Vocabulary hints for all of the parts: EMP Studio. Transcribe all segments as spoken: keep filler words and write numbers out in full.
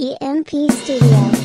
E M P Studio.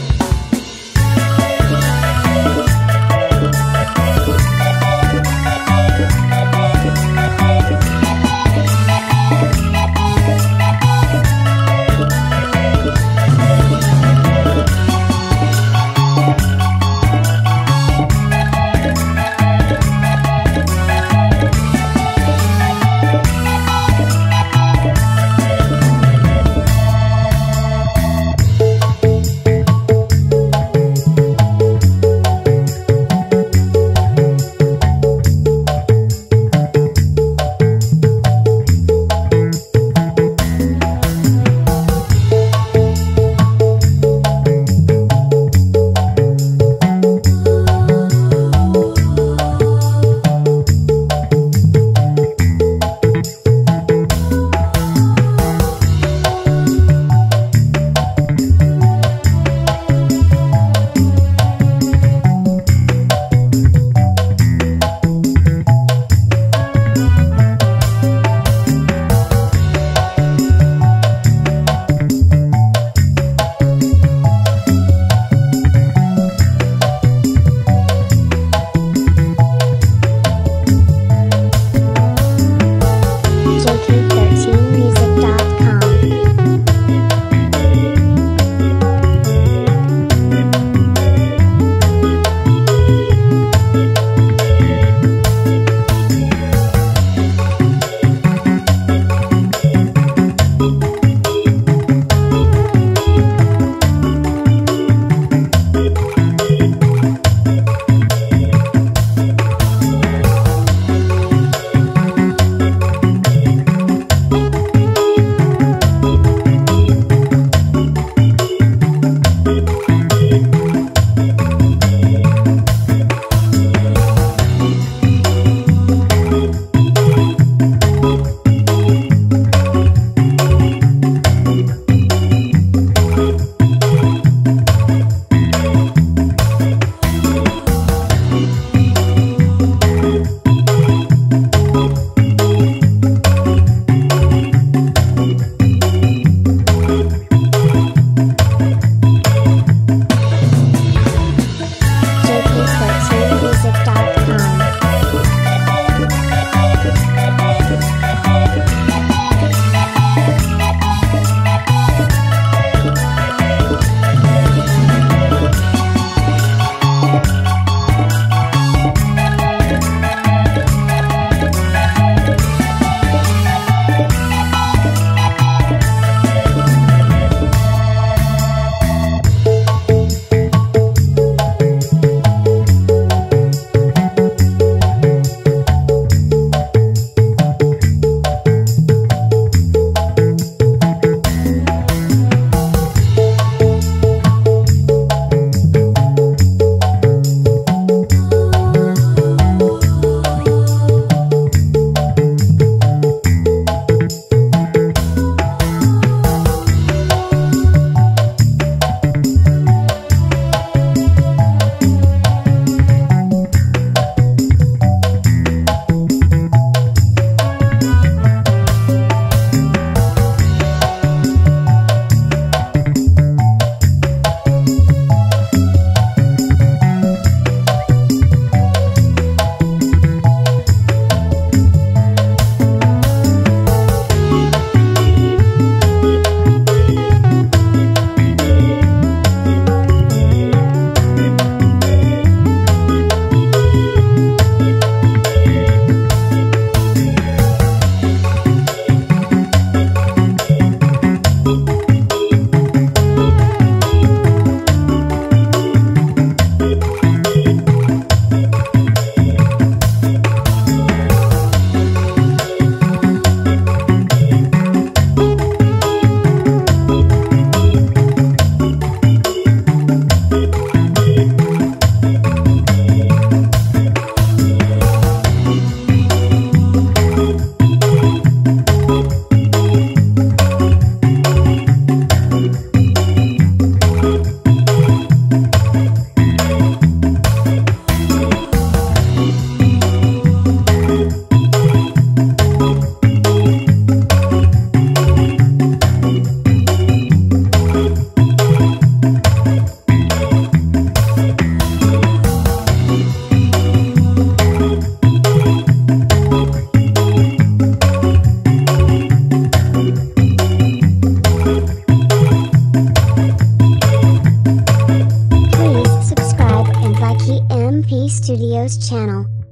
Post channel.